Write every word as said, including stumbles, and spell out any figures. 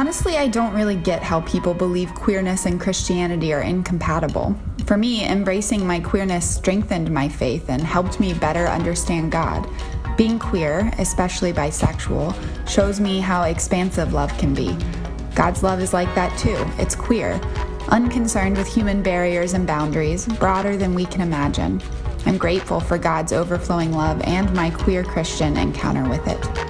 Honestly, I don't really get how people believe queerness and Christianity are incompatible. For me, embracing my queerness strengthened my faith and helped me better understand God. Being queer, especially bisexual, shows me how expansive love can be. God's love is like that too. It's queer, unconcerned with human barriers and boundaries, broader than we can imagine. I'm grateful for God's overflowing love and my queer Christian encounter with it.